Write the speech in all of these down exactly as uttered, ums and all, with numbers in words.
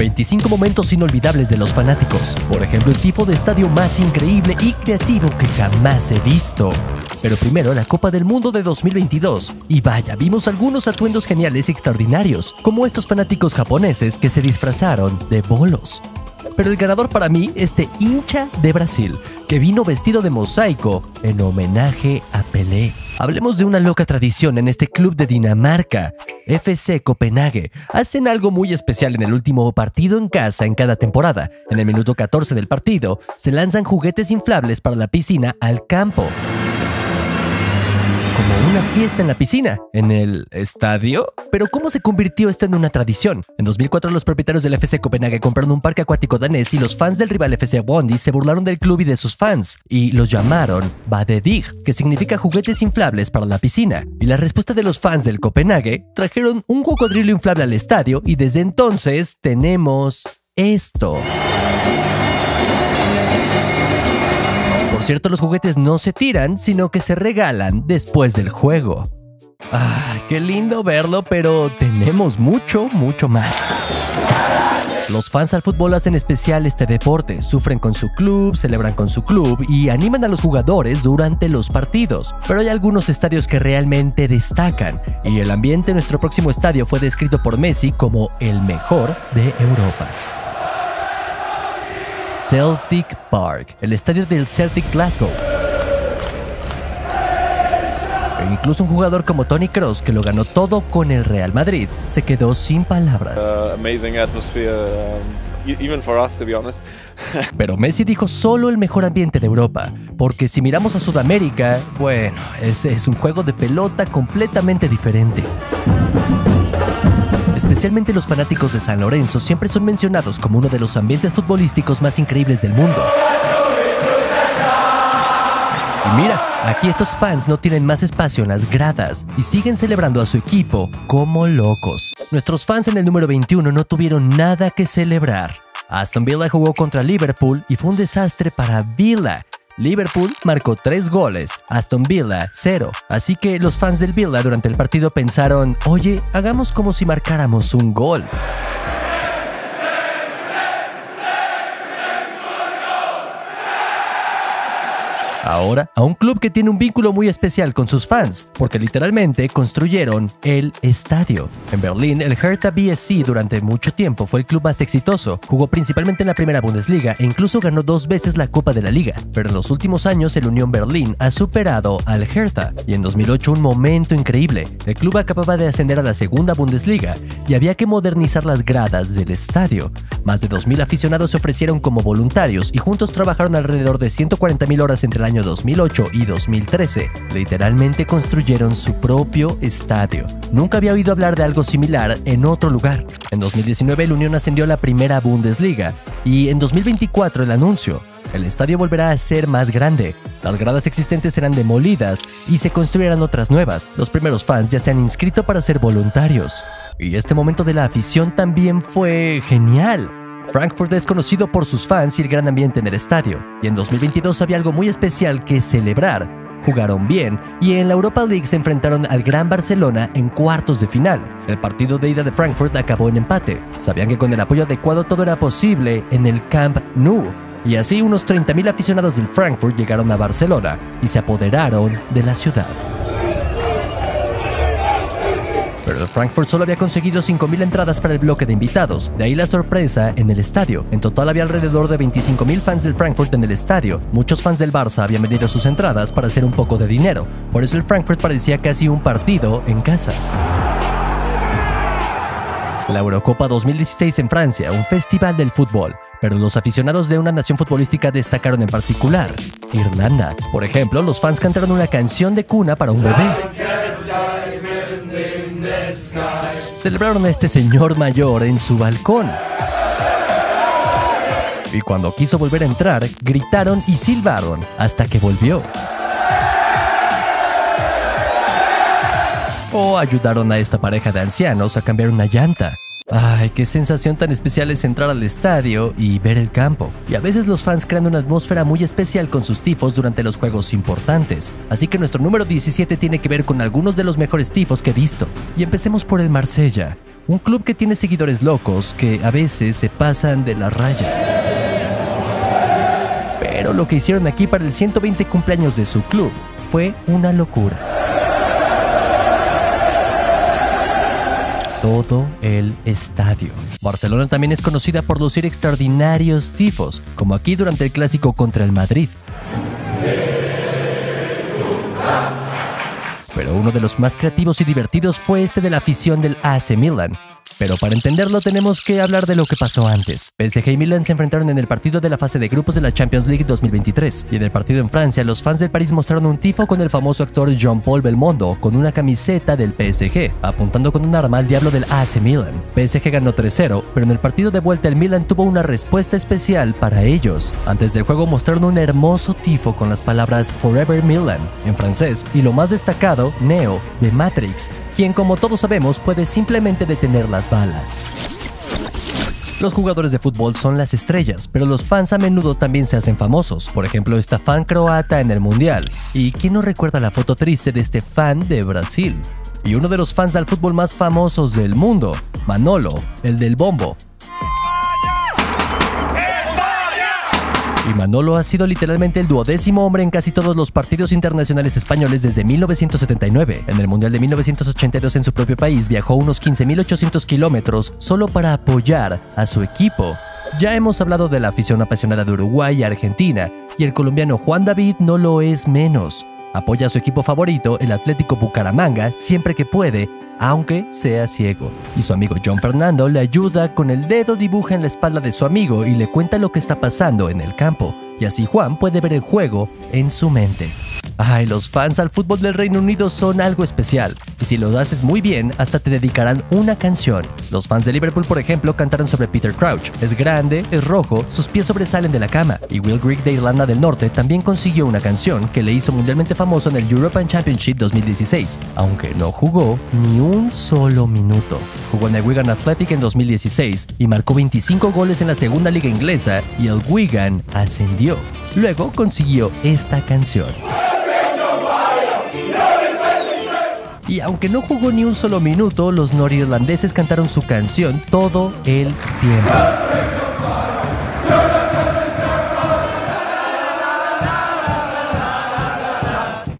veinticinco momentos inolvidables de los fanáticos, por ejemplo el tifo de estadio más increíble y creativo que jamás he visto. Pero primero la Copa del Mundo de dos mil veintidós, y vaya, vimos algunos atuendos geniales y extraordinarios, como estos fanáticos japoneses que se disfrazaron de bolos. Pero el ganador para mí es este hincha de Brasil, que vino vestido de mosaico en homenaje a Pelé. Hablemos de una loca tradición en este club de Dinamarca. F C Copenhague hacen algo muy especial en el último partido en casa en cada temporada. En el minuto catorce del partido, se lanzan juguetes inflables para la piscina al campo. Como una fiesta en la piscina, en el estadio. Pero ¿cómo se convirtió esto en una tradición? En dos mil cuatro los propietarios del F C Copenhague compraron un parque acuático danés y los fans del rival F C Bondi se burlaron del club y de sus fans y los llamaron Badedig, que significa juguetes inflables para la piscina. Y la respuesta de los fans del Copenhague trajeron un cocodrilo inflable al estadio y desde entonces tenemos esto. Por cierto, los juguetes no se tiran, sino que se regalan después del juego. ¡Ah, qué lindo verlo! Pero tenemos mucho, mucho más. Los fans al fútbol hacen especial este deporte, sufren con su club, celebran con su club y animan a los jugadores durante los partidos. Pero hay algunos estadios que realmente destacan, y el ambiente en nuestro próximo estadio fue descrito por Messi como el mejor de Europa. Celtic Park, el estadio del Celtic Glasgow. E incluso un jugador como Toni Kroos, que lo ganó todo con el Real Madrid, se quedó sin palabras. Uh, amazing atmosphere, um, even for us, to be honest. Pero Messi dijo solo el mejor ambiente de Europa, porque si miramos a Sudamérica, bueno, ese es un juego de pelota completamente diferente. Especialmente los fanáticos de San Lorenzo siempre son mencionados como uno de los ambientes futbolísticos más increíbles del mundo. Y mira, aquí estos fans no tienen más espacio en las gradas y siguen celebrando a su equipo como locos. Nuestros fans en el número veintiuno no tuvieron nada que celebrar. Aston Villa jugó contra Liverpool y fue un desastre para Villa. Liverpool marcó tres goles, Aston Villa cero. Así que los fans del Villa durante el partido pensaron, oye, hagamos como si marcáramos un gol. Ahora, a un club que tiene un vínculo muy especial con sus fans, porque literalmente construyeron el estadio. En Berlín, el Hertha B S C durante mucho tiempo fue el club más exitoso, jugó principalmente en la primera Bundesliga e incluso ganó dos veces la Copa de la Liga. Pero en los últimos años, el Unión Berlín ha superado al Hertha, y en dos mil ocho un momento increíble. El club acababa de ascender a la segunda Bundesliga y había que modernizar las gradas del estadio. Más de dos mil aficionados se ofrecieron como voluntarios y juntos trabajaron alrededor de ciento cuarenta mil horas entre el año dos mil ocho y dos mil trece, literalmente construyeron su propio estadio. Nunca había oído hablar de algo similar en otro lugar. En dos mil diecinueve el Unión ascendió a la primera Bundesliga y en dos mil veinticuatro el anuncio. El estadio volverá a ser más grande. Las gradas existentes serán demolidas y se construirán otras nuevas. Los primeros fans ya se han inscrito para ser voluntarios. Y este momento de la afición también fue genial. Frankfurt es conocido por sus fans y el gran ambiente en el estadio, y en dos mil veintidós había algo muy especial que celebrar. Jugaron bien y en la Europa League se enfrentaron al gran Barcelona en cuartos de final. El partido de ida de Frankfurt acabó en empate. Sabían que con el apoyo adecuado todo era posible en el Camp Nou, y así unos treinta mil aficionados del Frankfurt llegaron a Barcelona y se apoderaron de la ciudad. Pero Frankfurt solo había conseguido cinco mil entradas para el bloque de invitados, de ahí la sorpresa en el estadio. En total había alrededor de veinticinco mil fans del Frankfurt en el estadio. Muchos fans del Barça habían vendido sus entradas para hacer un poco de dinero, por eso el Frankfurt parecía casi un partido en casa. La Eurocopa dos mil dieciséis en Francia, un festival del fútbol. Pero los aficionados de una nación futbolística destacaron en particular, Irlanda. Por ejemplo, los fans cantaron una canción de cuna para un bebé. Celebraron a este señor mayor en su balcón. Y cuando quiso volver a entrar, gritaron y silbaron hasta que volvió. O ayudaron a esta pareja de ancianos a cambiar una llanta. Ay, qué sensación tan especial es entrar al estadio y ver el campo. Y a veces los fans crean una atmósfera muy especial con sus tifos durante los juegos importantes. Así que nuestro número diecisiete tiene que ver con algunos de los mejores tifos que he visto. Y empecemos por el Marsella, un club que tiene seguidores locos que a veces se pasan de la raya. Pero lo que hicieron aquí para el ciento veinte cumpleaños de su club fue una locura. Todo el estadio. Barcelona también es conocida por lucir extraordinarios tifos, como aquí durante el clásico contra el Madrid. Pero uno de los más creativos y divertidos fue este de la afición del A C Milan. Pero para entenderlo tenemos que hablar de lo que pasó antes. P S G y Milan se enfrentaron en el partido de la fase de grupos de la Champions League dos mil veintitrés. Y en el partido en Francia, los fans del París mostraron un tifo con el famoso actor Jean-Paul Belmondo con una camiseta del P S G, apuntando con un arma al diablo del A C Milan. P S G ganó tres cero, pero en el partido de vuelta el Milan tuvo una respuesta especial para ellos. Antes del juego mostraron un hermoso tifo con las palabras Forever Milan, en francés, y lo más destacado, Neo, de Matrix, quien como todos sabemos puede simplemente detener las balas. Los jugadores de fútbol son las estrellas, pero los fans a menudo también se hacen famosos. Por ejemplo, esta fan croata en el mundial. ¿Y quién no recuerda la foto triste de este fan de Brasil? Y uno de los fans del fútbol más famosos del mundo, Manolo, el del bombo. Y Manolo ha sido literalmente el duodécimo hombre en casi todos los partidos internacionales españoles desde mil novecientos setenta y nueve. En el Mundial de mil novecientos ochenta y dos en su propio país viajó unos quince mil ochocientos kilómetros solo para apoyar a su equipo. Ya hemos hablado de la afición apasionada de Uruguay y Argentina, y el colombiano Juan David no lo es menos. Apoya a su equipo favorito, el Atlético Bucaramanga, siempre que puede, aunque sea ciego. Y su amigo John Fernando le ayuda, con el dedo dibuja en la espalda de su amigo y le cuenta lo que está pasando en el campo, y así Juan puede ver el juego en su mente. Ay, los fans al fútbol del Reino Unido son algo especial, y si lo haces muy bien, hasta te dedicarán una canción. Los fans de Liverpool, por ejemplo, cantaron sobre Peter Crouch. Es grande, es rojo, sus pies sobresalen de la cama. Y Will Grigg de Irlanda del Norte también consiguió una canción que le hizo mundialmente famoso en el European Championship dos mil dieciséis, aunque no jugó ni un solo minuto. Jugó en el Wigan Athletic en dos mil dieciséis y marcó veinticinco goles en la segunda liga inglesa, y el Wigan ascendió. Luego consiguió esta canción. Y aunque no jugó ni un solo minuto, los norirlandeses cantaron su canción todo el tiempo.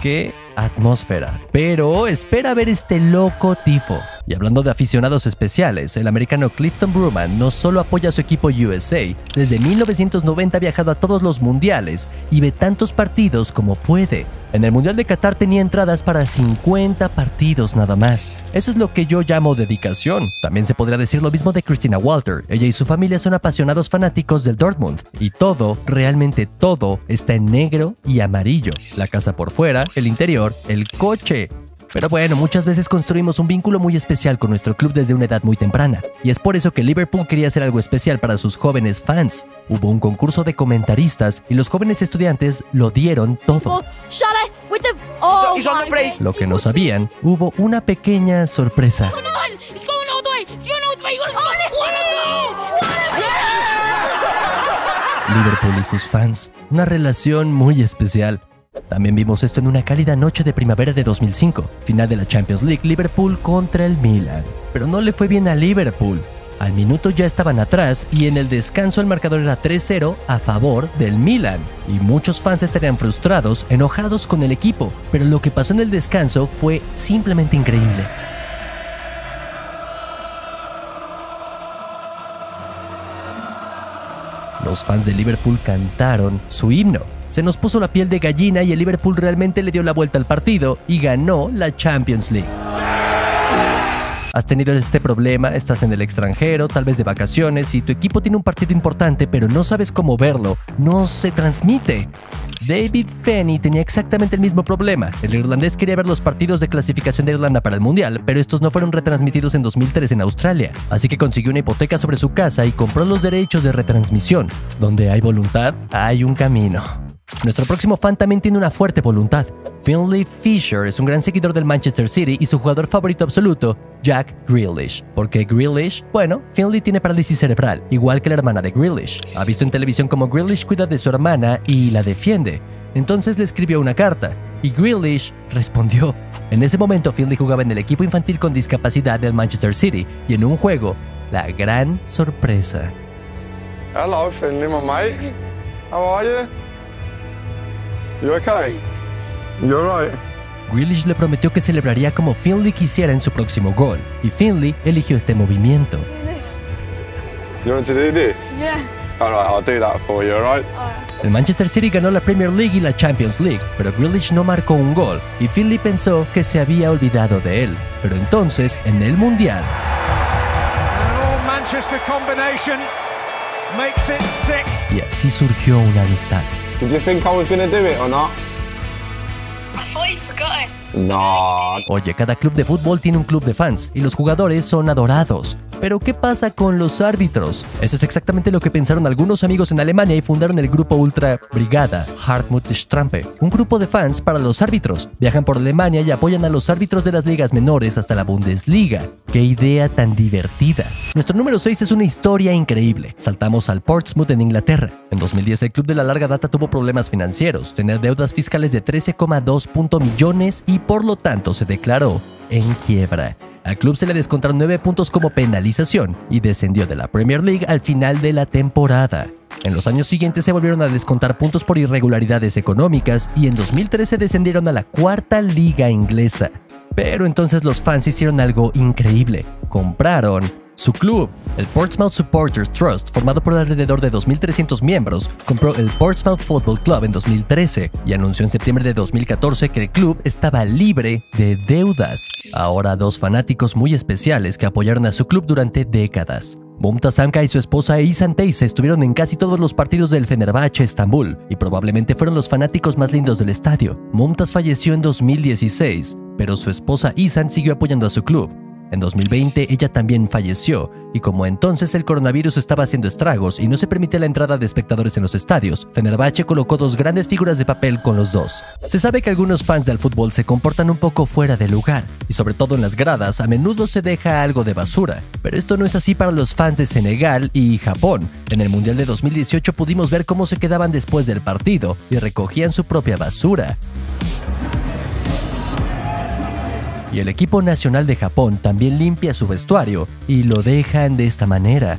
¡Qué atmósfera! Pero espera ver este loco tifo. Y hablando de aficionados especiales, el americano Clifton Bruman no solo apoya a su equipo U S A, desde mil novecientos noventa ha viajado a todos los mundiales y ve tantos partidos como puede. En el Mundial de Qatar tenía entradas para cincuenta partidos nada más. Eso es lo que yo llamo dedicación. También se podría decir lo mismo de Christina Walter. Ella y su familia son apasionados fanáticos del Dortmund. Y todo, realmente todo, está en negro y amarillo. La casa por fuera, el interior, el coche. Pero bueno, muchas veces construimos un vínculo muy especial con nuestro club desde una edad muy temprana, y es por eso que Liverpool quería hacer algo especial para sus jóvenes fans. Hubo un concurso de comentaristas y los jóvenes estudiantes lo dieron todo. Lo que no sabían, hubo una pequeña sorpresa. Liverpool y sus fans, una relación muy especial. También vimos esto en una cálida noche de primavera de dos mil cinco, final de la Champions League, Liverpool contra el Milan. Pero no le fue bien a Liverpool. Al minuto ya estaban atrás y en el descanso el marcador era tres cero a favor del Milan. Y muchos fans estarían frustrados, enojados con el equipo, pero lo que pasó en el descanso fue simplemente increíble. Los fans de Liverpool cantaron su himno. Se nos puso la piel de gallina y el Liverpool realmente le dio la vuelta al partido y ganó la Champions League. Has tenido este problema, estás en el extranjero, tal vez de vacaciones, y tu equipo tiene un partido importante pero no sabes cómo verlo, no se transmite. David Fenny tenía exactamente el mismo problema. El irlandés quería ver los partidos de clasificación de Irlanda para el Mundial, pero estos no fueron retransmitidos en dos mil tres en Australia, así que consiguió una hipoteca sobre su casa y compró los derechos de retransmisión. Donde hay voluntad, hay un camino. Nuestro próximo fan también tiene una fuerte voluntad. Finley Fisher es un gran seguidor del Manchester City y su jugador favorito absoluto Jack Grealish. ¿Por qué Grealish? Bueno, Finley tiene parálisis cerebral, igual que la hermana de Grealish. Ha visto en televisión cómo Grealish cuida de su hermana y la defiende. Entonces le escribió una carta, y Grealish respondió. En ese momento, Finley jugaba en el equipo infantil con discapacidad del Manchester City, y en un juego, la gran sorpresa. Hello, Finley, my mate. How are you? You okay? You alright? Grealish le prometió que celebraría como Finley quisiera en su próximo gol, y Finley eligió este movimiento. El Manchester City ganó la Premier League y la Champions League, pero Grealish no marcó un gol, y Finley pensó que se había olvidado de él. Pero entonces, en el Mundial... Y así surgió una amistad. No. Oye, cada club de fútbol tiene un club de fans y los jugadores son adorados. Pero ¿qué pasa con los árbitros? Eso es exactamente lo que pensaron algunos amigos en Alemania y fundaron el grupo ultra brigada Hartmut Strampe, un grupo de fans para los árbitros. Viajan por Alemania y apoyan a los árbitros de las ligas menores hasta la Bundesliga. ¡Qué idea tan divertida! Nuestro número seis es una historia increíble. Saltamos al Portsmouth en Inglaterra. En dos mil diez el club de la larga data tuvo problemas financieros, tenía deudas fiscales de trece coma dos millones y por lo tanto se declaró en quiebra. Al club se le descontaron nueve puntos como penalización y descendió de la Premier League al final de la temporada. En los años siguientes se volvieron a descontar puntos por irregularidades económicas y en dos mil trece descendieron a la cuarta liga inglesa. Pero entonces los fans hicieron algo increíble. Compraron su club. El Portsmouth Supporters Trust, formado por alrededor de dos mil trescientos miembros, compró el Portsmouth Football Club en dos mil trece y anunció en septiembre de dos mil catorce que el club estaba libre de deudas. Ahora dos fanáticos muy especiales que apoyaron a su club durante décadas. Mumtaz Samka y su esposa Eysan Teyze estuvieron en casi todos los partidos del Fenerbahçe Estambul y probablemente fueron los fanáticos más lindos del estadio. Mumtaz falleció en dos mil dieciséis, pero su esposa Eysan siguió apoyando a su club. En dos mil veinte ella también falleció, y como entonces el coronavirus estaba haciendo estragos y no se permitía la entrada de espectadores en los estadios, Fenerbahçe colocó dos grandes figuras de papel con los dos. Se sabe que algunos fans del fútbol se comportan un poco fuera de lugar, y sobre todo en las gradas a menudo se deja algo de basura. Pero esto no es así para los fans de Senegal y Japón. En el Mundial de dos mil dieciocho pudimos ver cómo se quedaban después del partido y recogían su propia basura. Y el equipo nacional de Japón también limpia su vestuario y lo dejan de esta manera.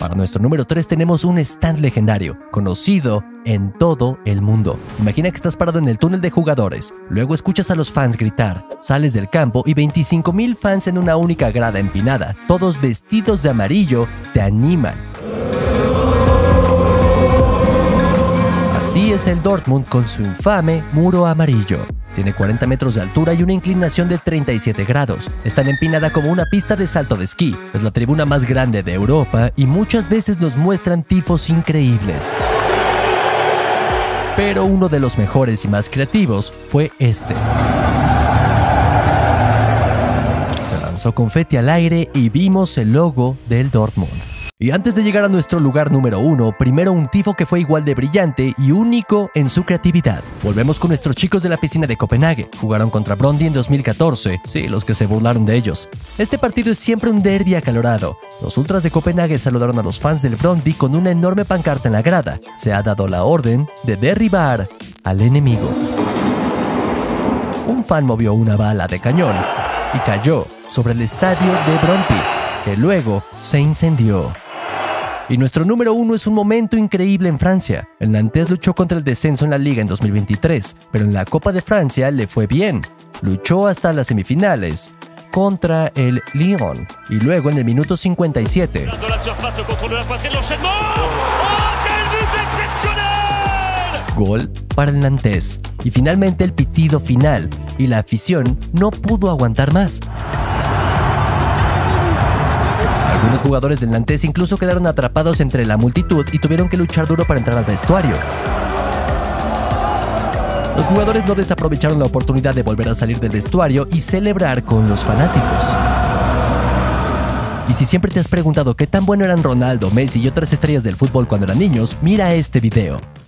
Para nuestro número tres tenemos un stand legendario, conocido en todo el mundo. Imagina que estás parado en el túnel de jugadores, luego escuchas a los fans gritar, sales del campo y veinticinco mil fans en una única grada empinada, todos vestidos de amarillo, te animan. Así es el Dortmund con su infame muro amarillo. Tiene cuarenta metros de altura y una inclinación de treinta y siete grados. Es tan empinada como una pista de salto de esquí. Es la tribuna más grande de Europa y muchas veces nos muestran tifos increíbles. Pero uno de los mejores y más creativos fue este. Se lanzó confeti al aire y vimos el logo del Dortmund. Y antes de llegar a nuestro lugar número uno, primero un tifo que fue igual de brillante y único en su creatividad. Volvemos con nuestros chicos de la piscina de Copenhague. Jugaron contra Brøndby en dos mil catorce, sí, los que se burlaron de ellos. Este partido es siempre un derbi acalorado. Los ultras de Copenhague saludaron a los fans del Brøndby con una enorme pancarta en la grada. Se ha dado la orden de derribar al enemigo. Un fan movió una bala de cañón y cayó sobre el estadio de Brøndby, que luego se incendió. Y nuestro número uno es un momento increíble en Francia. El Nantes luchó contra el descenso en la Liga en dos mil veintitrés, pero en la Copa de Francia le fue bien. Luchó hasta las semifinales contra el Lyon y luego en el minuto cincuenta y siete. Gol para el Nantes y finalmente el pitido final y la afición no pudo aguantar más. Algunos jugadores del Nantes incluso quedaron atrapados entre la multitud y tuvieron que luchar duro para entrar al vestuario. Los jugadores no desaprovecharon la oportunidad de volver a salir del vestuario y celebrar con los fanáticos. Y si siempre te has preguntado qué tan bueno eran Ronaldo, Messi y otras estrellas del fútbol cuando eran niños, mira este video.